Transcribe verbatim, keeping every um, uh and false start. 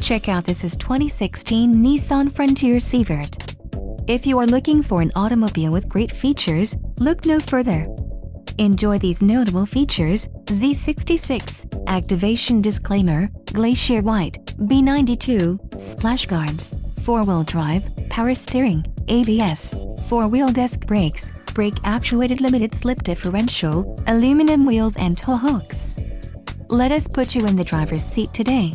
Check out this twenty sixteen Nissan Frontier Severt. If you are looking for an automobile with great features, look no further. Enjoy these notable features: Z sixty-six, activation disclaimer, glacier white, B ninety-two, splash guards, four-wheel drive, power steering, A B S, four-wheel disc brakes, brake-actuated limited slip differential, aluminum wheels and tow hooks. Let us put you in the driver's seat today.